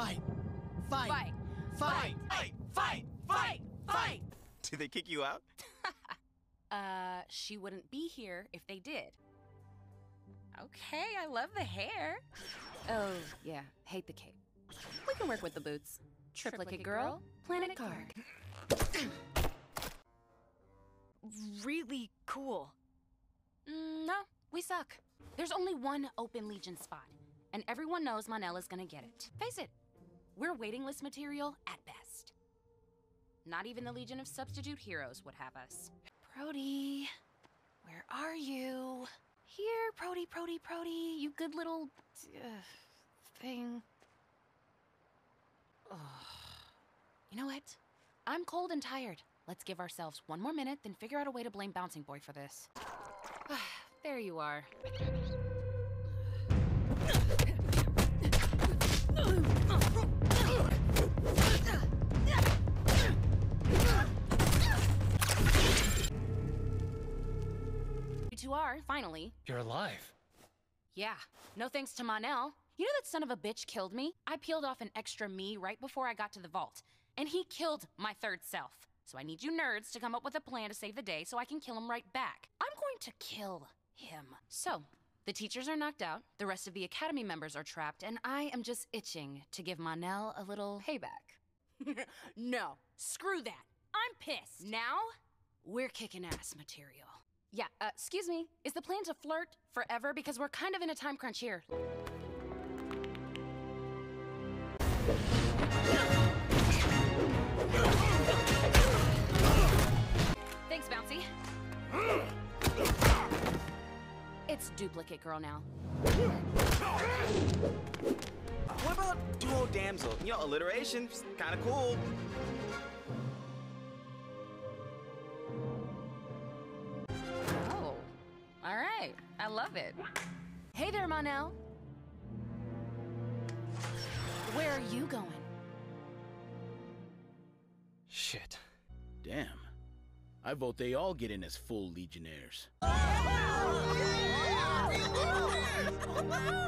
Fight! Fight! Fight! Fight! Fight! Fight! Fight! Did they kick you out? She wouldn't be here if they did. Okay, I love the hair. Oh, yeah, hate the cape. We can work with the boots. Triplicate Girl, Planet Card. Really cool. No, we suck. There's only one open Legion spot, and everyone knows Mon-El is gonna get it. Face it, we're waiting list material at best. Not even the Legion of Substitute Heroes would have us. Prody, where are you? Here, Prody, Prody, Prody, you good little thing. Ugh. You know what? I'm cold and tired. Let's give ourselves one more minute, then figure out a way to blame Bouncing Boy for this. There you are. You two are, finally. You're alive. Yeah, no thanks to Mon-El. You know that son of a bitch killed me? I peeled off an extra me right before I got to the vault, and he killed my third self. So I need you nerds to come up with a plan to save the day so I can kill him right back. I'm going to kill him. So, the teachers are knocked out, the rest of the academy members are trapped, and I am just itching to give Mon-El a little payback. No, screw that. I'm pissed. Now, we're kicking ass material. Yeah, excuse me, is the plan to flirt forever? Because we're kind of in a time crunch here. Thanks, Bouncy. It's Duplicate Girl now. What about Duo Damsel? You know, alliteration, kind of cool. Oh, all right. I love it. Hey there, Mon-El. Where are you going? Shit. Damn. I vote they all get in as full Legionnaires.